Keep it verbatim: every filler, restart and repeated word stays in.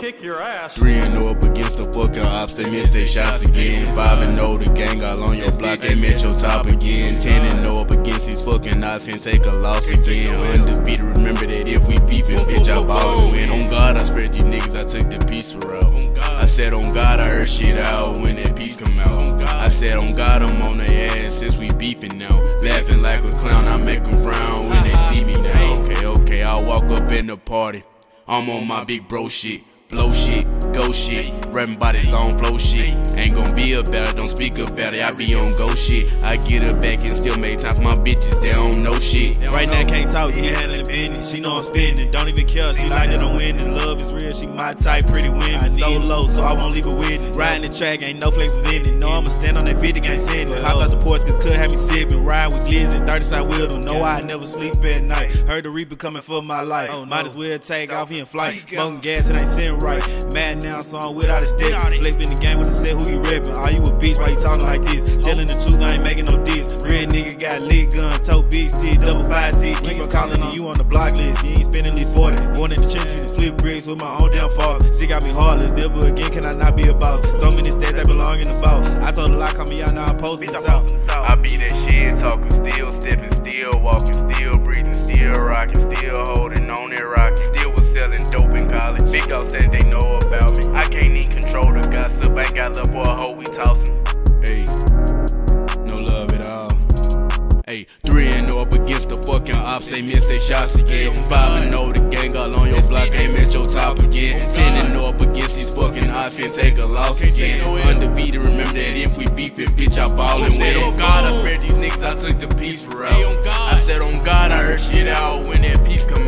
kick your ass. three and oh up against the fucking ops, they missed their shots again. five and oh, the gang all on your block, they met your top again. ten and oh up against these fucking odds, can't take a loss again. Undefeated, remember that if we beefin', bitch, I ball to win. On God, I spread these niggas, I took the peace for out. I said on God, I heard shit out when that peace come out. I said on God, I'm on their ass since we beefin' now. Laughing like a clown, I make them frown when they see me now. Okay, okay, I'll walk up in the party, I'm on my big bro shit, blow shit, go shit, rapping bodies on flow shit. Ain't gon' be about it, don't speak about it, I be on go shit. I get her back and still make time for my bitches, they don't know shit. Right now I can't talk, you handling business, she know I'm spending, don't even care, she like that I'm winning. Love is real, she my type, pretty women, so low, so I won't leave a witness. Riding the track, ain't no flex was in it, no I'ma stand on that fifty, can't send it. Hop out the porch, cause could have me sipping, ride with glizzy, thirty side wheel them, no I never sleep at night. Heard the reaper coming for my life, might as well take off, he in flight. Smoking gas, it ain't sitting right, mad now, so I'm without a stick. Flex been the game with a set, who you reppin'? Are you a bitch, why you talking like this? Telling the truth, I ain't making no diss. Real nigga got lit guns, tote big stick, double five six. Keep on calling and you on the block list. You ain't spending at least forty. Going in the trenches to flip bricks with my own damn fault. Sick, I be heartless, never again can I not be a boss. So many stats that belong in the vault. I told a lie, call me out, now I post it out. I be that shit, talking still, stepping still, walking still, breathing still, rocking still, holding on that rock. Still was selling dope in college. Big dog said they know about me. I can't even control the gossip. I ain't got love for a hoe, we tossin'. Hey, no love at all. Hey, three and oh up against the fucking ops, they miss their shots again. five and oh, the gang all on your block, ain't met your top again. ten and oh up against these fucking ops, can't take a loss again. Undefeated, remember that if we beefin', bitch, I ballin' win. On God, I spread these niggas, I took the peace for out. I said on God, I heard shit out when that peace come out.